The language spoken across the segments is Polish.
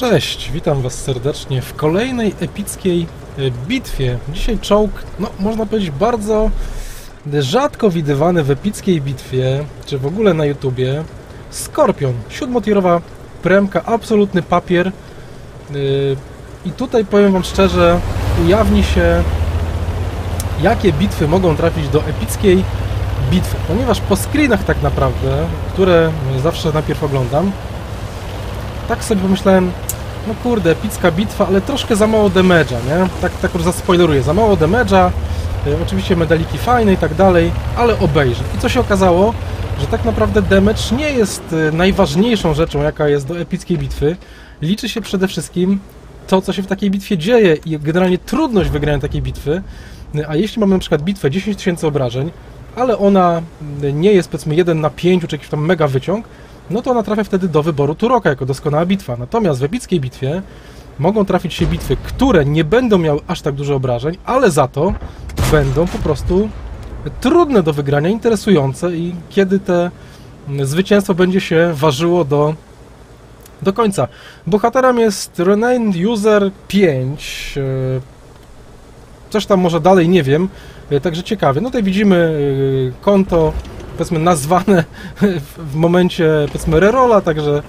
Cześć, witam Was serdecznie w kolejnej epickiej bitwie. Dzisiaj czołg, można powiedzieć, bardzo rzadko widywany w epickiej bitwie, czy w ogóle na YouTubie. Skorpion, 7-tierowa premka, absolutny papier. I tutaj powiem Wam szczerze, ujawni się, jakie bitwy mogą trafić do epickiej bitwy. Ponieważ po screenach tak naprawdę, które zawsze najpierw oglądam, tak sobie pomyślałem, no kurde, epicka bitwa, ale troszkę za mało damage'a, nie? Tak już zaspoileruję, za mało damage'a, oczywiście medaliki fajne i tak dalej, ale obejrzę. I co się okazało, że tak naprawdę damage nie jest najważniejszą rzeczą, jaka jest do epickiej bitwy. Liczy się przede wszystkim to, co się w takiej bitwie dzieje i generalnie trudność wygrania takiej bitwy. A jeśli mamy na przykład bitwę 10 tysięcy obrażeń, ale ona nie jest, powiedzmy, 1 na 5 czy jakiś tam mega wyciąg, no to ona trafia wtedy do wyboru Turoka jako doskonała bitwa. Natomiast w epickiej bitwie mogą trafić się bitwy, które nie będą miały aż tak dużo obrażeń, ale za to będą po prostu trudne do wygrania, interesujące i kiedy te zwycięstwo będzie się ważyło do końca. Bohaterem jest Renane User 5. Coś tam może dalej, nie wiem. Także ciekawie. No tutaj widzimy konto, powiedzmy, nazwane w momencie, powiedzmy, rerola, także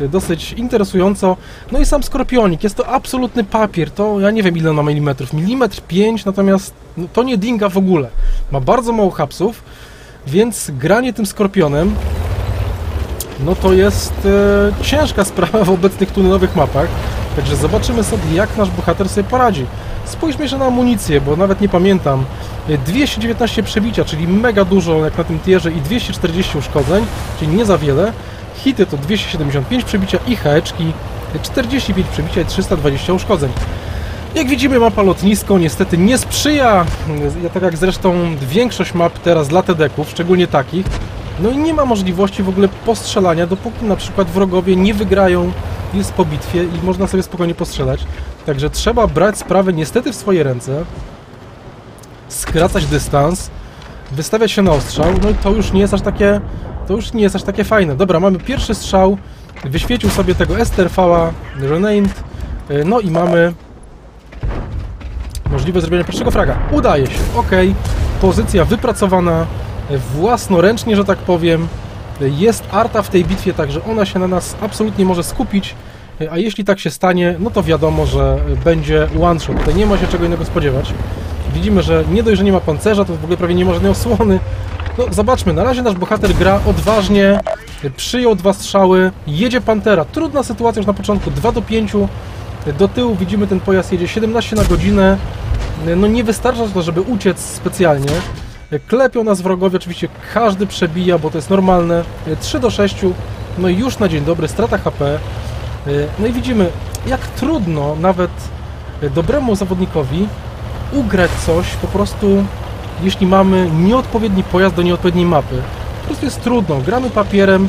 dosyć interesująco. No i sam skorpionik, jest to absolutny papier, to ja nie wiem, ile on ma milimetrów, milimetr 5, natomiast to nie dinga w ogóle, ma bardzo mało hapsów, więc granie tym skorpionem, no to jest ciężka sprawa w obecnych tunelowych mapach, także zobaczymy sobie, jak nasz bohater sobie poradzi. Spójrzmy jeszcze na amunicję, bo nawet nie pamiętam. 219 przebicia, czyli mega dużo jak na tym tierze i 240 uszkodzeń, czyli nie za wiele. Hity to 275 przebicia i haeczki, 45 przebicia i 320 uszkodzeń. Jak widzimy, mapa lotnisko niestety nie sprzyja, tak jak zresztą większość map teraz dla TD-ków, szczególnie takich. No i nie ma możliwości w ogóle postrzelania, dopóki na przykład wrogowie nie wygrają, jest po bitwie i można sobie spokojnie postrzelać. Także trzeba brać sprawę niestety w swoje ręce, skracać dystans, wystawiać się na ostrzał, no i to już nie jest aż takie, fajne. Dobra, mamy pierwszy strzał, wyświecił sobie tego STRV-a Renamed, no i mamy możliwe zrobienie pierwszego fraga. Udaje się, ok, pozycja wypracowana własnoręcznie, że tak powiem. Jest arta w tej bitwie, także ona się na nas absolutnie może skupić, a jeśli tak się stanie, no to wiadomo, że będzie one shot. Tutaj nie ma się czego innego spodziewać. Widzimy, że nie dość, że nie ma pancerza, to w ogóle prawie nie ma żadnej osłony. No zobaczmy, na razie nasz bohater gra odważnie, przyjął 2 strzały, jedzie Pantera. Trudna sytuacja już na początku, 2 do 5, do tyłu widzimy ten pojazd jedzie 17 na godzinę. No nie wystarcza to, żeby uciec specjalnie. Klepią nas wrogowie, oczywiście każdy przebija, bo to jest normalne. 3 do 6, no i już na dzień dobry, strata HP. No i widzimy, jak trudno nawet dobremu zawodnikowi ugrać coś, po prostu jeśli mamy nieodpowiedni pojazd do nieodpowiedniej mapy. Po prostu jest trudno, gramy papierem,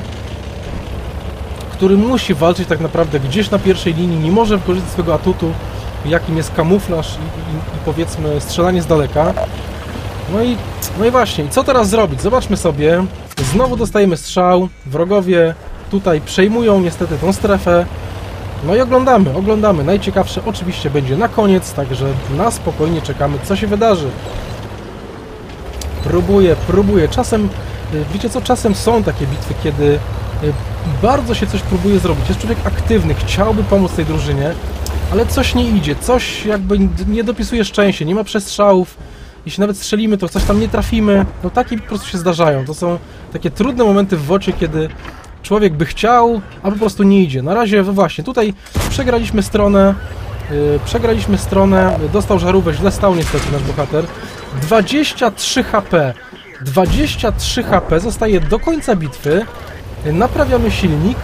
który musi walczyć tak naprawdę gdzieś na pierwszej linii, nie może wykorzystać swojego atutu, jakim jest kamuflaż i powiedzmy strzelanie z daleka. No i właśnie, co teraz zrobić? Zobaczmy sobie, znowu dostajemy strzał, wrogowie tutaj przejmują niestety tą strefę, no i oglądamy, najciekawsze oczywiście będzie na koniec, także na spokojnie czekamy, co się wydarzy. Próbuję, czasem, wiecie co, czasem są takie bitwy, kiedy bardzo się coś próbuje zrobić, jest człowiek aktywny, chciałby pomóc tej drużynie, ale coś nie idzie, coś jakby nie dopisuje szczęście, nie ma przestrzałów. Jeśli nawet strzelimy, to coś tam nie trafimy. No takie po prostu się zdarzają. To są takie trudne momenty w wocie, kiedy człowiek by chciał, a po prostu nie idzie. Na razie, no właśnie, tutaj przegraliśmy stronę. Dostał żarówkę, źle stał niestety nasz bohater. 23 HP. 23 HP zostaje do końca bitwy. Naprawiamy silnik.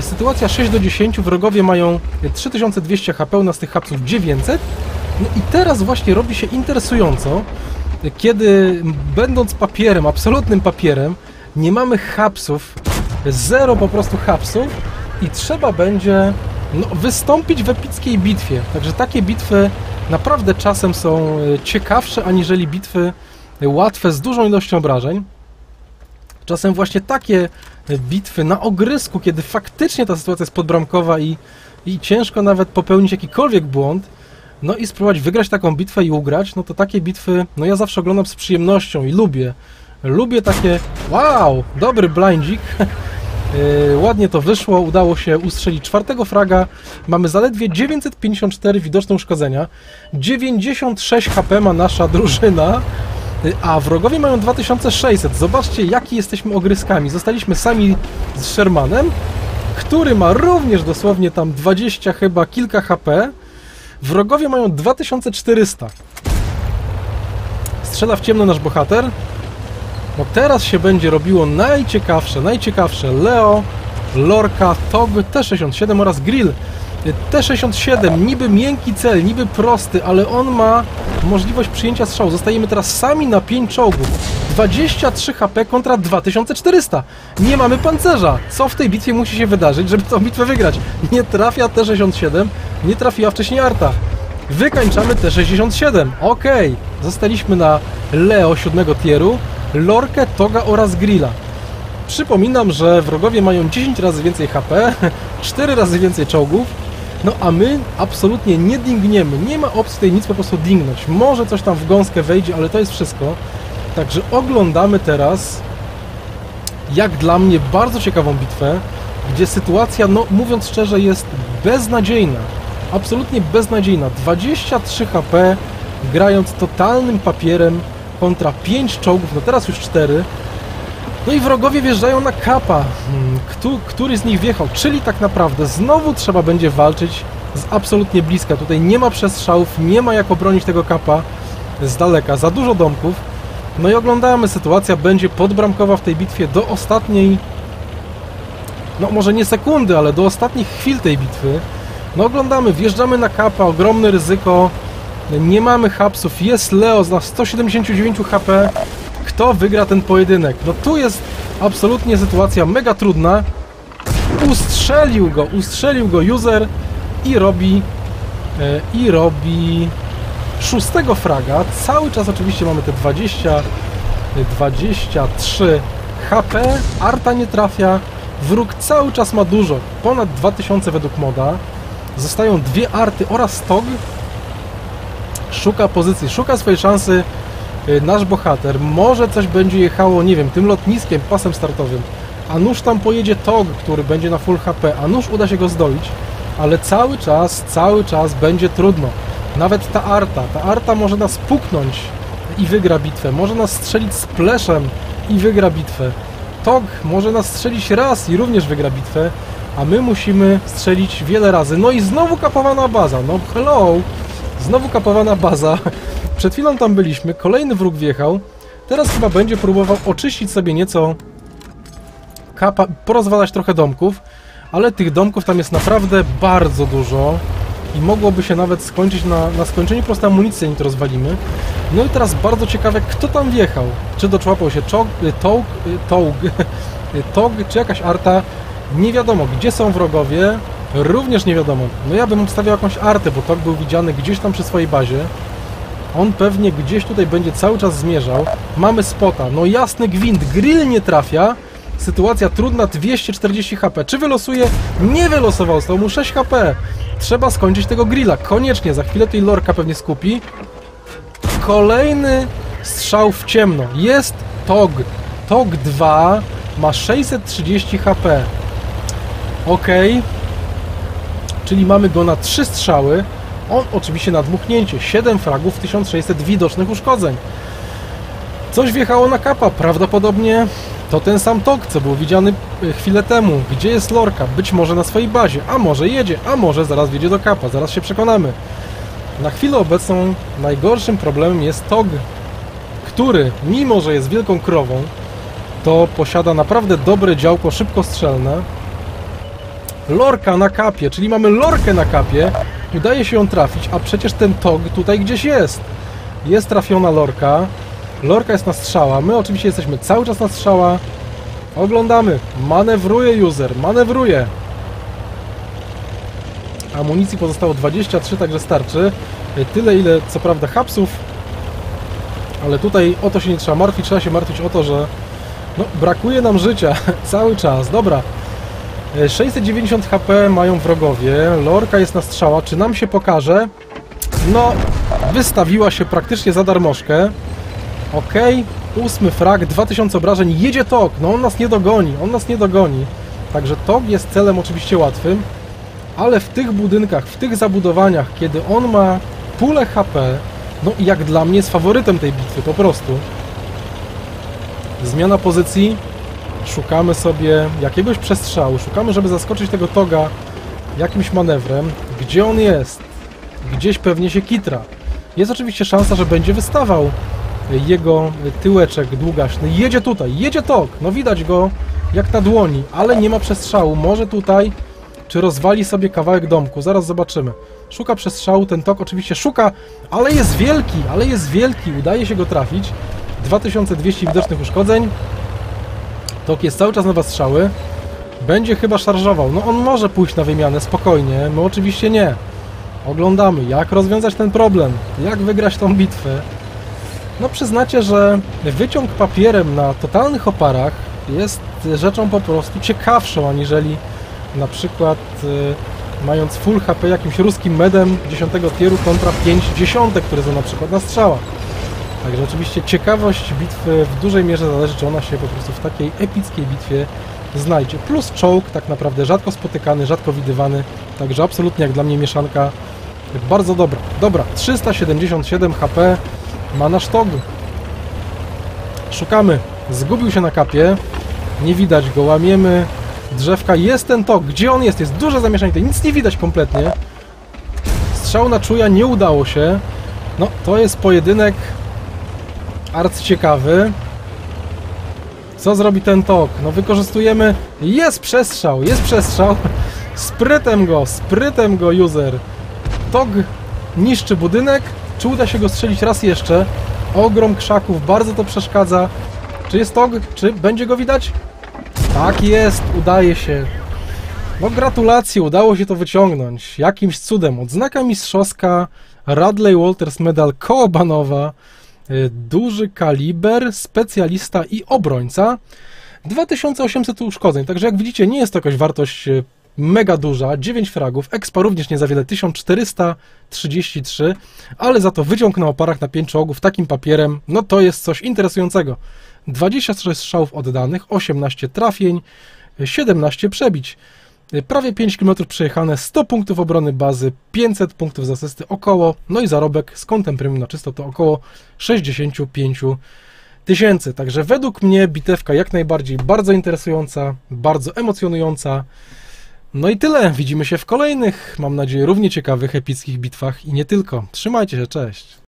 Sytuacja 6 do 10. Wrogowie mają 3200 HP, u nas tych hapsów 900. No i teraz właśnie robi się interesująco, kiedy będąc papierem, absolutnym papierem, nie mamy hapsów, zero po prostu hapsów i trzeba będzie wystąpić w epickiej bitwie. Także takie bitwy naprawdę czasem są ciekawsze, aniżeli bitwy łatwe z dużą ilością obrażeń. Czasem właśnie takie bitwy na ogrysku, kiedy faktycznie ta sytuacja jest podbramkowa i ciężko nawet popełnić jakikolwiek błąd, no i spróbować wygrać taką bitwę i ugrać, no to takie bitwy, no ja zawsze oglądam z przyjemnością i lubię takie, wow, dobry blindzik, ładnie to wyszło, udało się ustrzelić czwartego fraga, mamy zaledwie 954 widoczne uszkodzenia, 96 HP ma nasza drużyna, a wrogowie mają 2600, zobaczcie jaki jesteśmy ogryskami, zostaliśmy sami z Shermanem, który ma również dosłownie tam 20 chyba kilka HP, wrogowie mają 2400. Strzela w ciemno nasz bohater. No teraz się będzie robiło najciekawsze. Leo, Lorca, Tog, T-67 oraz Grill. T-67, niby miękki cel, niby prosty, ale on ma możliwość przyjęcia strzału. Zostajemy teraz sami na 5 czołgów. 23 HP kontra 2400. Nie mamy pancerza. Co w tej bitwie musi się wydarzyć, żeby tą bitwę wygrać? Nie trafia T-67, nie trafiła wcześniej Arta. Wykańczamy T-67. Okej. Zostaliśmy na Leo 7 tieru, Lorkę, Toga oraz Grilla. Przypominam, że wrogowie mają 10 razy więcej HP, 4 razy więcej czołgów, no a my absolutnie nie dingniemy, nie ma opcji tutaj nic po prostu dingnąć. Może coś tam w gąskę wejdzie, ale to jest wszystko. Także oglądamy teraz, jak dla mnie, bardzo ciekawą bitwę, gdzie sytuacja, no mówiąc szczerze, jest beznadziejna. Absolutnie beznadziejna. 23 HP, grając totalnym papierem kontra 5 czołgów, no teraz już 4. No i wrogowie wjeżdżają na kapa, który z nich wjechał, czyli tak naprawdę znowu trzeba będzie walczyć z absolutnie bliska. Tutaj nie ma przestrzałów, nie ma jak obronić tego kapa z daleka, za dużo domków. No i oglądamy, sytuacja będzie podbramkowa w tej bitwie do ostatniej, no może nie sekundy, ale do ostatnich chwil tej bitwy. No oglądamy, wjeżdżamy na kapa, ogromne ryzyko, nie mamy hapsów, jest Leo na 179 HP. Kto wygra ten pojedynek? No tu jest absolutnie sytuacja mega trudna. Ustrzelił go user i robi szóstego fraga. Cały czas oczywiście mamy te 23 HP. Arta nie trafia. Wróg cały czas ma dużo. Ponad 2000 według moda. Zostają dwie arty oraz Tog. Szuka pozycji, szuka swojej szansy. Nasz bohater, może coś będzie jechało, nie wiem, tym lotniskiem, pasem startowym, a nuż tam pojedzie Tog, który będzie na full HP, a nuż uda się go zdoić, ale cały czas będzie trudno. Nawet ta arta może nas puknąć i wygra bitwę, może nas strzelić z pleszem i wygra bitwę. Tog może nas strzelić raz i również wygra bitwę, a my musimy strzelić wiele razy. No i znowu kapowana baza, no hello, znowu kapowana baza. Przed chwilą tam byliśmy, kolejny wróg wjechał, teraz chyba będzie próbował oczyścić sobie nieco kapa, porozwalać trochę domków, ale tych domków tam jest naprawdę bardzo dużo i mogłoby się nawet skończyć na skończeniu, po prostu amunicję nie to rozwalimy. No i teraz bardzo ciekawe, kto tam wjechał, czy doczłapał się Tog, czy jakaś arta, nie wiadomo, gdzie są wrogowie, również nie wiadomo. No ja bym obstawiał jakąś artę, bo Tog był widziany gdzieś tam przy swojej bazie. On pewnie gdzieś tutaj będzie cały czas zmierzał. Mamy spota. No jasny gwint. Grill nie trafia. Sytuacja trudna. 240 HP. Czy wylosuje? Nie wylosował. Zostało mu 6 HP. Trzeba skończyć tego grilla. Koniecznie. Za chwilę tutaj Lorka pewnie skupi. Kolejny strzał w ciemno. Jest Tog. Tog 2 ma 630 HP. Ok. Czyli mamy go na 3 strzały. On oczywiście na dmuchnięcie, 7 fragów, 1600 widocznych uszkodzeń. Coś wjechało na kapa, prawdopodobnie to ten sam Tog, co był widziany chwilę temu. Gdzie jest Lorka? Być może na swojej bazie, a może jedzie, a może zaraz wjedzie do kapa, zaraz się przekonamy. Na chwilę obecną najgorszym problemem jest Tog, który mimo, że jest wielką krową, to posiada naprawdę dobre działko szybkostrzelne. Lorka na kapie, czyli mamy Lorkę na kapie. Udaje się ją trafić, a przecież ten Tog tutaj gdzieś jest. Jest trafiona Lorka. Lorka jest na strzała. My oczywiście jesteśmy cały czas na strzała. Oglądamy. Manewruje user. Manewruje. Amunicji pozostało 23, także starczy. Tyle, ile co prawda hapsów. Ale tutaj o to się nie trzeba martwić. Trzeba się martwić o to, że No, brakuje nam życia cały czas. Dobra. 690 HP mają wrogowie. Lorca jest na strzała. Czy nam się pokaże? No, wystawiła się praktycznie za darmożkę. Okej. 8 frag, 2000 obrażeń. Jedzie Tog. No, on nas nie dogoni. On nas nie dogoni. Także Tog jest celem oczywiście łatwym. Ale w tych budynkach, w tych zabudowaniach, kiedy on ma pulę HP, no i jak dla mnie jest faworytem tej bitwy, po prostu. Zmiana pozycji. Szukamy sobie jakiegoś przestrzału. Szukamy, żeby zaskoczyć tego Toga jakimś manewrem. Gdzie on jest? Gdzieś pewnie się kitra. Jest oczywiście szansa, że będzie wystawał jego tyłeczek długaśny. Jedzie tutaj, jedzie Tog. No widać go jak na dłoni, ale nie ma przestrzału. Może tutaj... Czy rozwali sobie kawałek domku? Zaraz zobaczymy. Szuka przestrzału, ten Tog oczywiście szuka, ale jest wielki, udaje się go trafić. 2200 widocznych uszkodzeń. Tog jest cały czas na strzały. Będzie chyba szarżował. No on może pójść na wymianę, spokojnie. My oczywiście nie. Oglądamy, jak rozwiązać ten problem, jak wygrać tą bitwę. No przyznacie, że wyciąg papierem na totalnych oparach jest rzeczą po prostu ciekawszą, aniżeli na przykład mając full HP jakimś ruskim medem 10 tieru kontra 5 dziesiątek, które są na przykład na strzałach. Także oczywiście ciekawość bitwy w dużej mierze zależy, czy ona się po prostu w takiej epickiej bitwie znajdzie. Plus czołg, tak naprawdę rzadko spotykany, rzadko widywany, także absolutnie jak dla mnie mieszanka bardzo dobra. Dobra, 377 HP ma nasz Tog. Szukamy, zgubił się na kapie, nie widać go, łamiemy drzewka, jest ten Tog, gdzie on jest? Jest duże zamieszanie, tutaj nic nie widać kompletnie. Strzał na czuja, nie udało się. No, to jest pojedynek arcyciekawy. Co zrobi ten Tog? No, wykorzystujemy... Jest przestrzał, Sprytem go, user. Tog niszczy budynek. Czy uda się go strzelić raz jeszcze? Ogrom krzaków, bardzo to przeszkadza. Czy jest Tog? Czy będzie go widać? Tak jest, udaje się. No gratulacje, udało się to wyciągnąć. Jakimś cudem. Odznaka mistrzowska, Radley Walters Medal Kołobanowa, duży kaliber, specjalista i obrońca. 2800 uszkodzeń, także jak widzicie nie jest to jakaś wartość mega duża. 9 fragów, expa również nie za wiele, 1433, ale za to wyciąg na oparach na 5 czołgów takim papierem, no to jest coś interesującego. 26 strzałów oddanych, 18 trafień, 17 przebić, prawie 5 km przejechane, 100 punktów obrony bazy, 500 punktów z asysty około, no i zarobek z kątem premium na czysto to około 65 000. Także według mnie bitewka jak najbardziej bardzo interesująca, bardzo emocjonująca. No i tyle, widzimy się w kolejnych, mam nadzieję, równie ciekawych, epickich bitwach i nie tylko. Trzymajcie się, cześć!